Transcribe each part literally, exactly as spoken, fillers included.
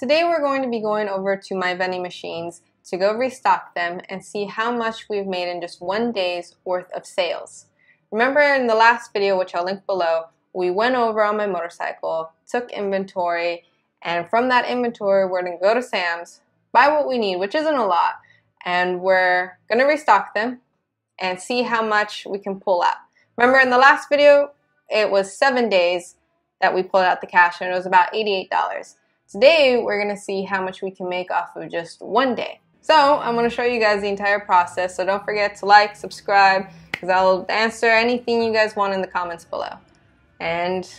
Today we're going to be going over to my vending machines to go restock them and see how much we've made in just one day's worth of sales. Remember in the last video, which I'll link below, we went over on my motorcycle, took inventory, and from that inventory we're going to go to Sam's, buy what we need, which isn't a lot, and we're going to restock them and see how much we can pull out. Remember in the last video, it was seven days that we pulled out the cash and it was about eighty-eight dollars. Today we're going to see how much we can make off of just one day. So I'm going to show you guys the entire process, so don't forget to like, subscribe, because I'll answer anything you guys want in the comments below. And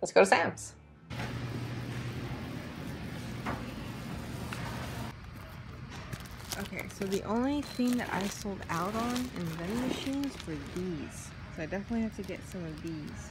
let's go to Sam's. Okay, so the only thing that I sold out on in the vending machines were these. So I definitely have to get some of these.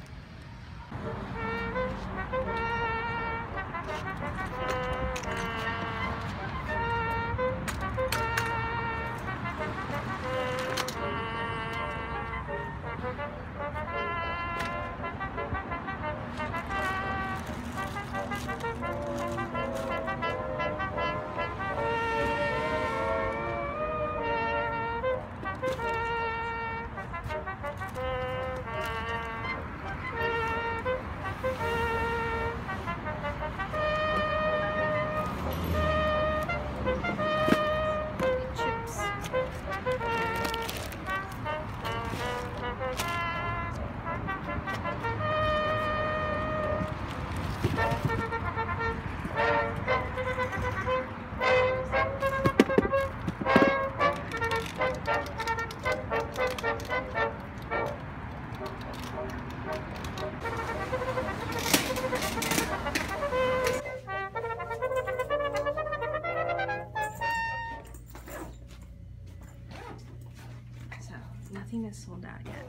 Nothing is sold out yet.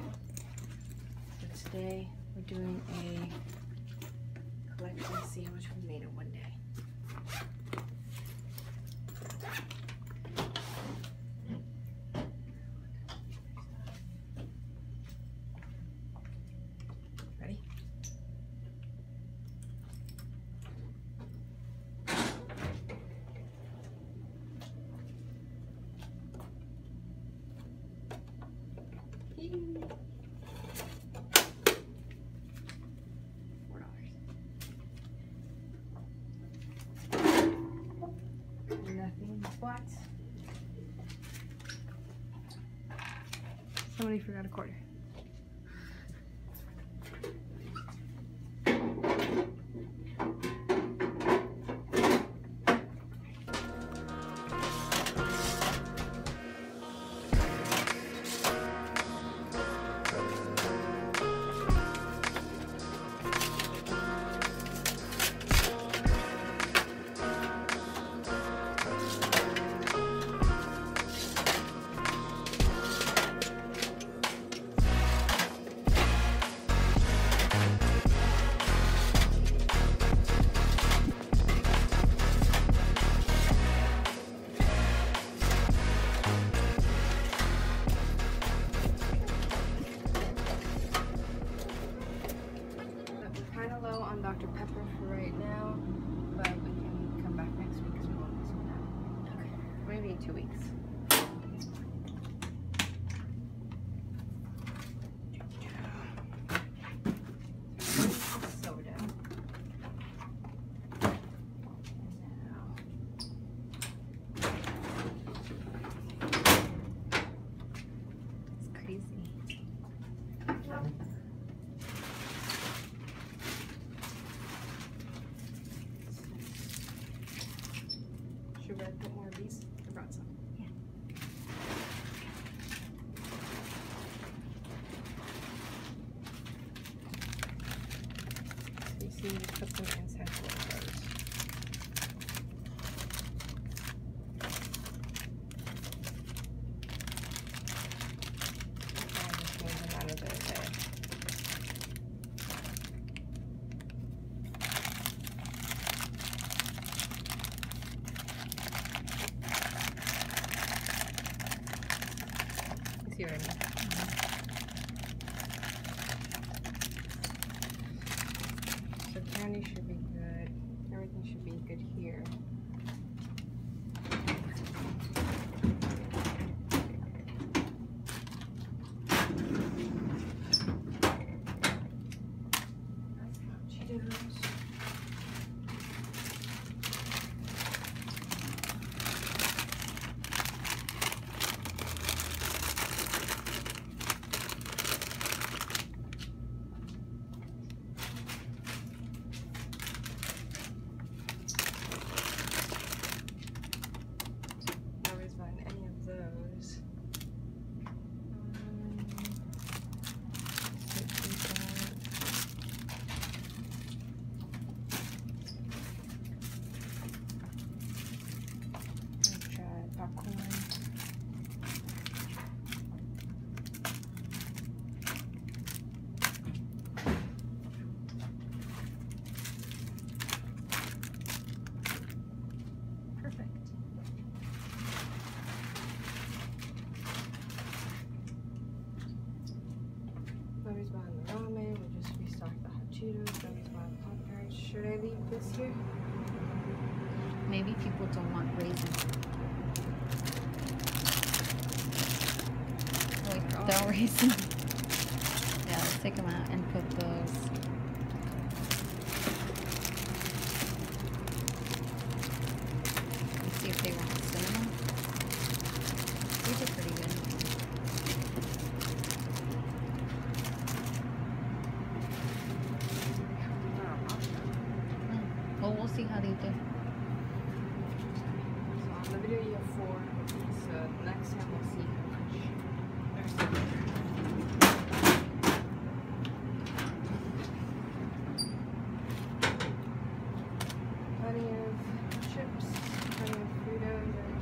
So today we're doing a collection to see how much we made in one day. Somebody forgot a quarter. Should be good. Everything should be good here. mustard. Maybe people don't want raisins. Like they're raisins. Yeah, let's take them out and put those. Let's see if they want cinnamon. These are pretty good. Mm. Well, we'll see how they do. Video you have four, so next time we'll see how much there's plenty of chips, plenty of Fritos, there's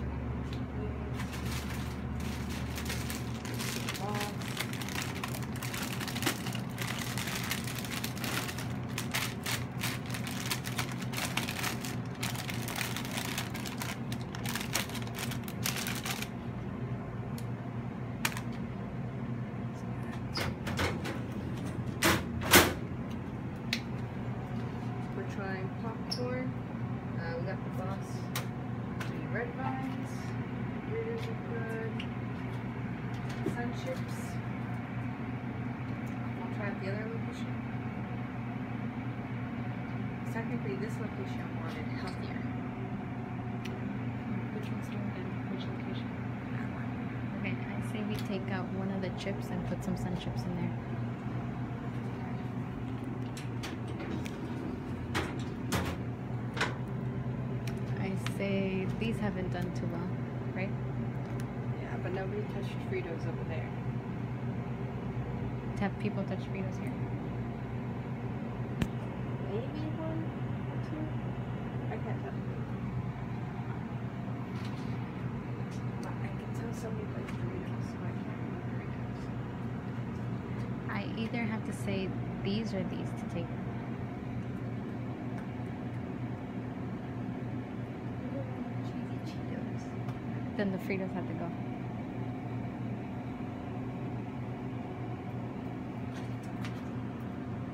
trying popcorn. Uh, we got the box. The red vines. Burritos are good. Sun chips. I'll try the other location. Technically, this location wanted healthier. Which one's doing good? Which location? Okay, I say we take out one of the chips and put some sun chips in there. These haven't done too well, right? Yeah, but nobody touched Fritos over there. To have people touch Fritos here? Maybe one or two? I can't tell. But I can tell somebody likes Fritos, so I can't remember Fritos. I either have to say these or these to take. Then the Fritos had to go.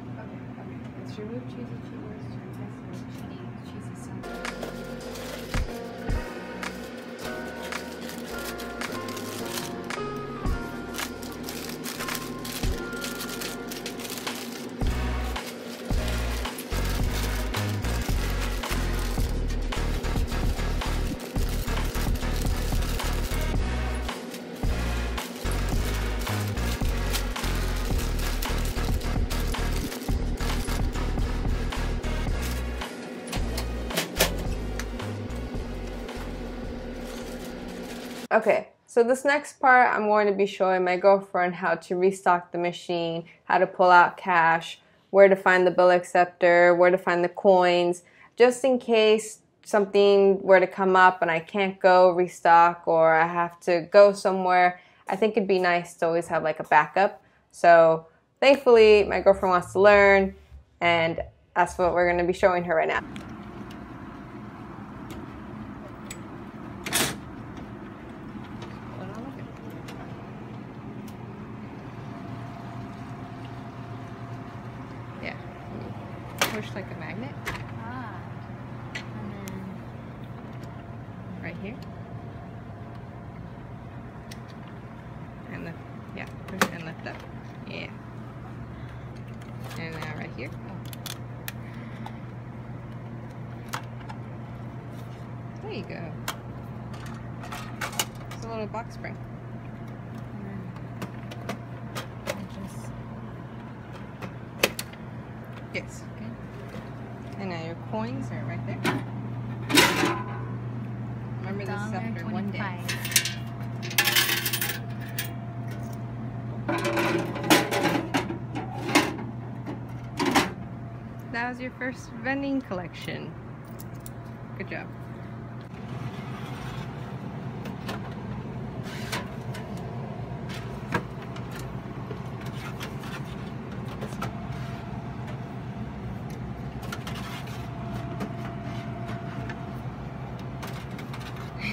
Okay, okay. Let's remove cheesy Cheetos to replace with cheesy sandwich. Okay, so this next part I'm going to be showing my girlfriend how to restock the machine, how to pull out cash, where to find the bill acceptor, where to find the coins, just in case something were to come up and I can't go restock or I have to go somewhere. I think it'd be nice to always have like a backup. So thankfully my girlfriend wants to learn, and that's what we're going to be showing her right now. Push like a magnet. Ah. And then right here. And lift. Yeah, push and lift up. Yeah. And now right here. Oh. There you go. It's a little box spring. Yes. Okay. And now your coins are right there. Remember this after one day. That was your first vending collection. Good job.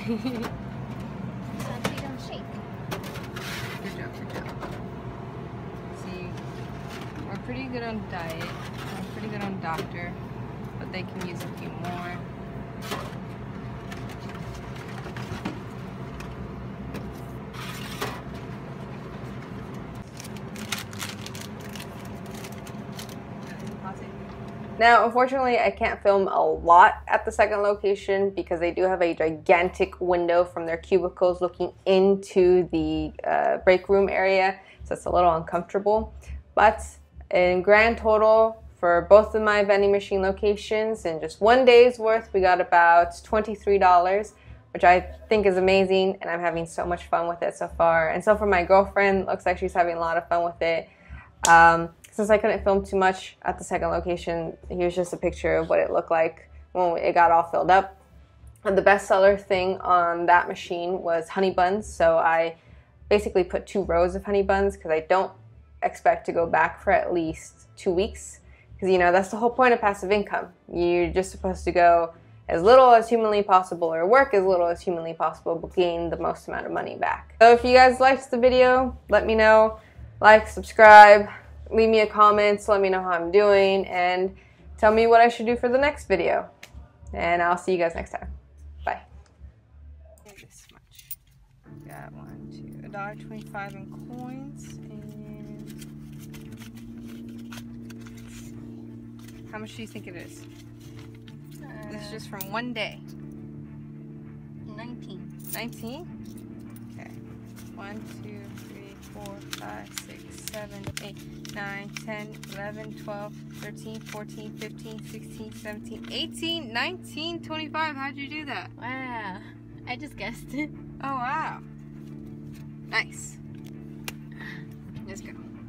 So they don't shake. Good job, good job. See, we're pretty good on diet, we're pretty good on doctor, but but they can use a few more. Now, unfortunately, I can't film a lot at the second location because they do have a gigantic window from their cubicles looking into the uh, break room area, so it's a little uncomfortable. But in grand total, for both of my vending machine locations, in just one day's worth, we got about twenty-three dollars, which I think is amazing, and I'm having so much fun with it so far. And so for my girlfriend, looks like she's having a lot of fun with it. Um, Since I couldn't film too much at the second location, here's just a picture of what it looked like when it got all filled up. And the bestseller thing on that machine was honey buns, so I basically put two rows of honey buns because I don't expect to go back for at least two weeks. Because, you know, that's the whole point of passive income. You're just supposed to go as little as humanly possible, or work as little as humanly possible, but gain the most amount of money back. So if you guys liked the video, let me know. Like, subscribe. Leave me a comment, so let me know how I'm doing, and tell me what I should do for the next video. And I'll see you guys next time. Bye. This much. I got one, two, a dollar twenty-five in coins, and how much do you think it is? Uh, this is just from one day. Nineteen. Nineteen? Okay. One, two, three, four, five, six. seven, eight, nine, ten, eleven, twelve, thirteen, fourteen, fifteen, sixteen, seventeen, eighteen, nineteen, twenty-five. How'd you do that? Wow. I just guessed it. Oh, wow. Nice. Let's go.